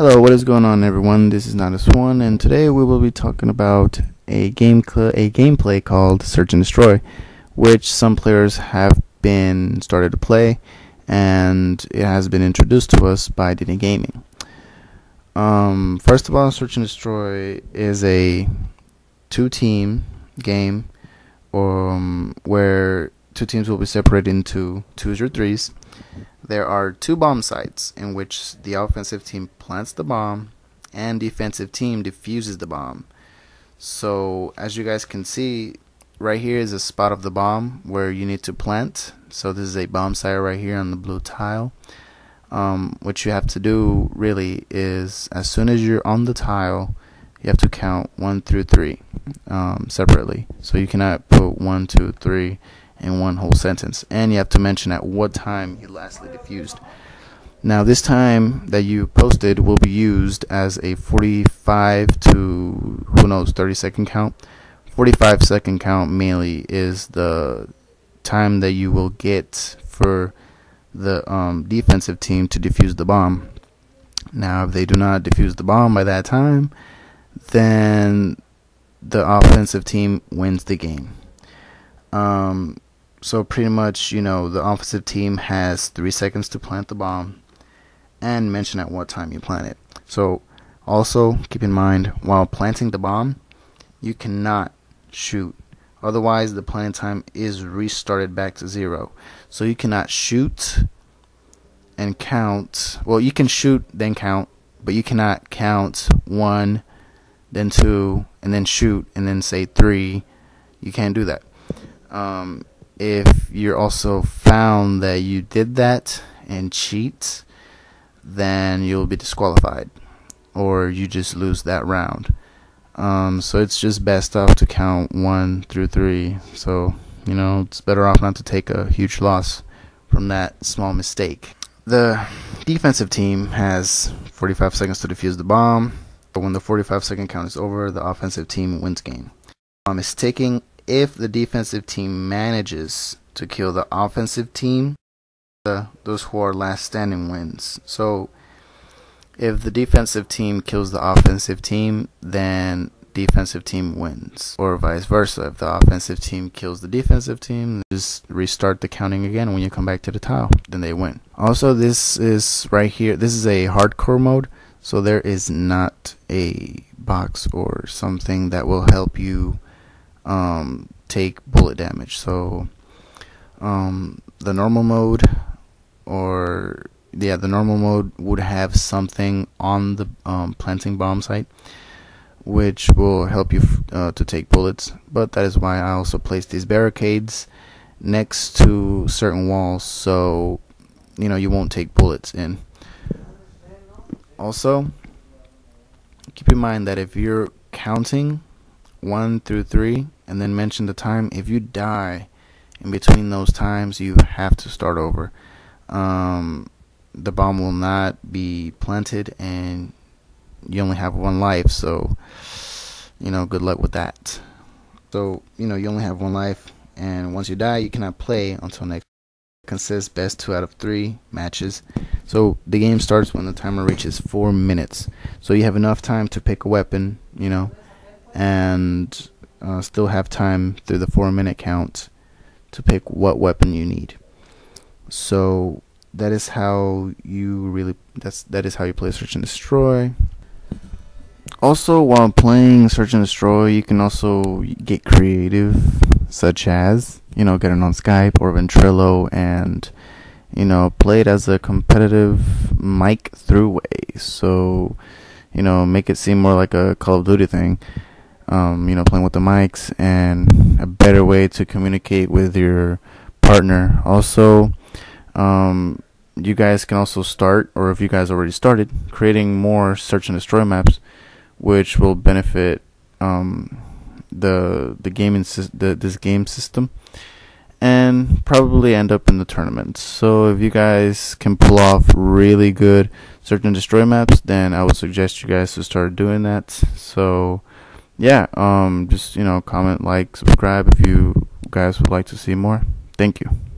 Hello, what is going on, everyone? This is Not a Swan, and today we will be talking about a gameplay called Search and Destroy, which some players have been started to play, and it has been introduced to us by Dini Gaming. First of all, Search and Destroy is a two-team game, where two teams will be separated into twos or threes. There are two bomb sites in which the offensive team plants the bomb and defensive team defuses the bomb. So as you guys can see, right here is a spot of the bomb where you need to plant. So this is a bomb site right here on the blue tile. What you have to do really is, as soon as you're on the tile, you have to count 1 through 3 separately. So you cannot put 1, 2, 3 in one whole sentence, and you have to mention at what time you lastly diffused. Now, this time that you posted will be used as a 45 to, who knows, 30-second count. 45-second count mainly is the time that you will get for the defensive team to defuse the bomb. Now, if they do not defuse the bomb by that time, then the offensive team wins the game. So pretty much, you know, the offensive team has 3 seconds to plant the bomb and mention at what time you plant it. So also keep in mind, while planting the bomb, you cannot shoot. Otherwise, the planting time is restarted back to 0. So you cannot shoot and count. Well, you can shoot then count, but you cannot count 1, then 2, and then shoot, and then say 3. You can't do that. If you're also found that you did that and cheat, then you'll be disqualified, or you just lose that round. So it's just best off to count 1 through 3. So, you know, it's better off not to take a huge loss from that small mistake. The defensive team has 45 seconds to defuse the bomb, but when the 45-second count is over, the offensive team wins game. Bomb is ticking. If the defensive team manages to kill the offensive team, those who are last standing wins. So if the defensive team kills the offensive team, then defensive team wins, or vice versa. If the offensive team kills the defensive team, just restart the counting again when you come back to the tile, then they win. Also, this is right here, this is a hardcore mode, so there is not a box or something that will help you take bullet damage. So the normal mode, or yeah, the normal mode would have something on the planting bomb site which will help you to take bullets, but that is why I also placed these barricades next to certain walls, so you know you won't take bullets in. Also keep in mind that if you're counting 1 through 3 and then mention the time, if you die in between those times, you have to start over. The bomb will not be planted, and you only have 1 life, so you know, good luck with that. So you know, you only have 1 life, and once you die, you cannot play until next. Consists best 2 out of 3 matches. So the game starts when the timer reaches 4 minutes, so you have enough time to pick a weapon, you know, and still have time through the 4-minute count to pick what weapon you need. So that is how you really play Search and Destroy. Also, while playing Search and Destroy, you can also get creative, such as, you know, getting on Skype or Ventrilo and, you know, play it as a competitive mic throughway. So, you know, make it seem more like a Call of Duty thing. You know, playing with the mics, and a better way to communicate with your partner. Also, you guys can also start, or if you guys already started, creating more Search and Destroy maps, which will benefit this game system, and probably end up in the tournaments. So if you guys can pull off really good Search and Destroy maps, then I would suggest you guys to start doing that. So yeah, just, you know, comment, like, subscribe if you guys would like to see more. Thank you.